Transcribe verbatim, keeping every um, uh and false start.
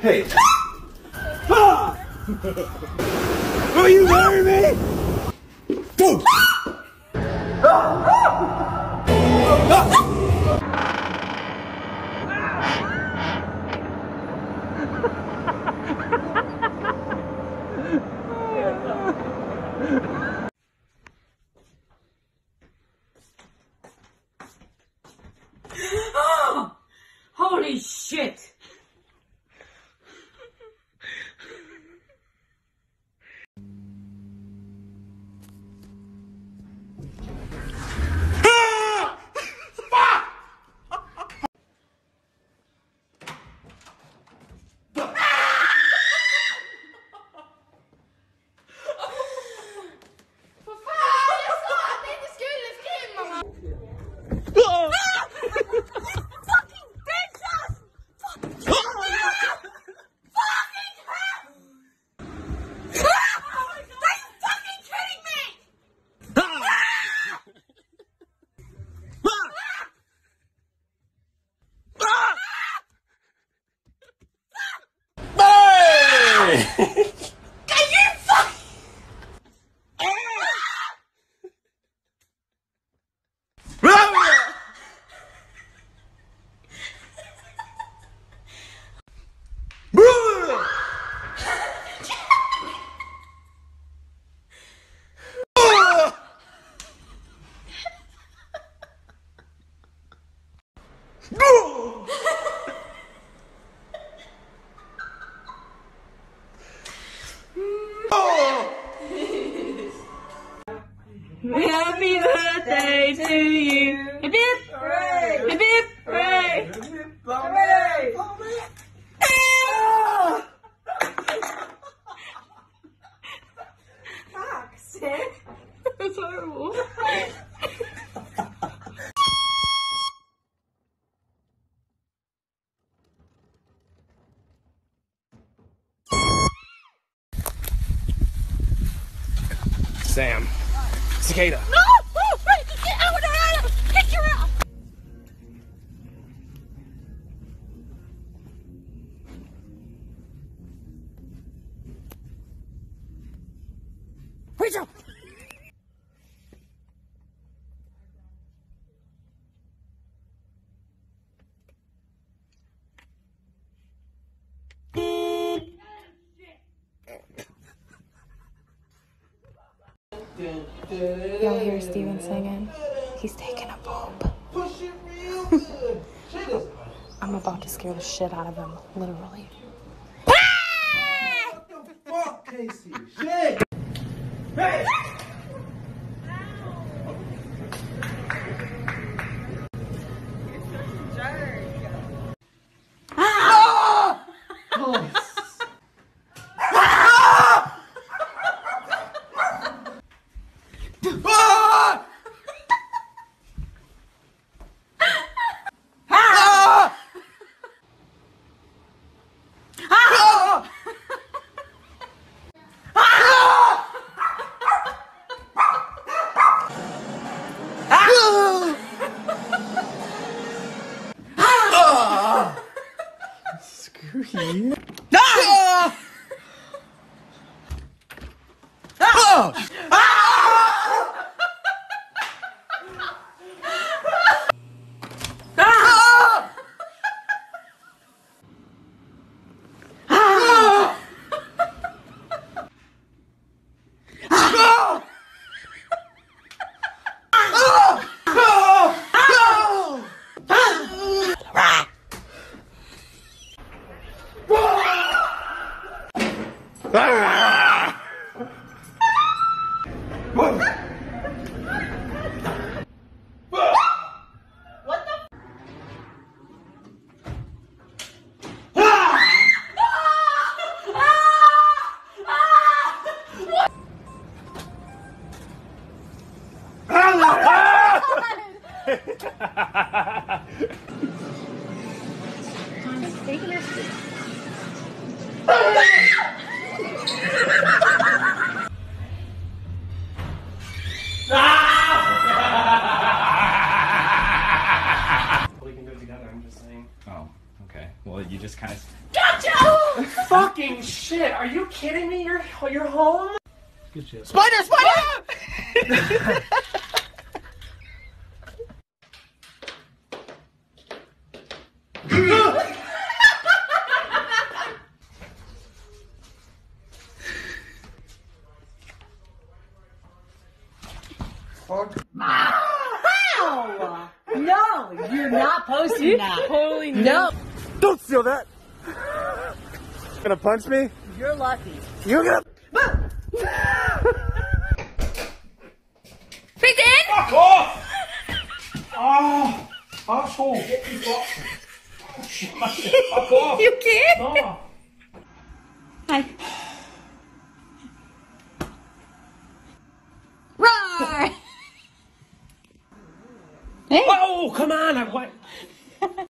Hey. Ah! Are you marrying me? Dude. Ah! Ah! Ah! Oh, holy shit. Happy birthday to you. Hip hip hooray! Hip hip hooray! Hip hip hooray! Fuck, sick. That's horrible. Sam. Cicada. No! Oh, right. Get out of her! Pick her up! Rachel! Y'all hear Steven singing? He's taking a poop. I'm about to scare the shit out of him, literally. What the fuck, Casey? Shit! Hey! No! Ah! Oh! Ah! Ah! Ah! Ah! We can do it together, I'm just saying. Oh, okay. Well, you just kind of... Gotcha! Fucking shit! Are you kidding me? You're you're home? Good shit. Spider! Spider! Fuck. Wow! No, you're not posting that. Holy no! Don't steal that. You're gonna punch me? You're lucky. You're gonna. Picked in? Fuck off! Oh, asshole! Get me off! Fuck off! You can't. No. Hi. Roar! Hey. Oh, come on! I what?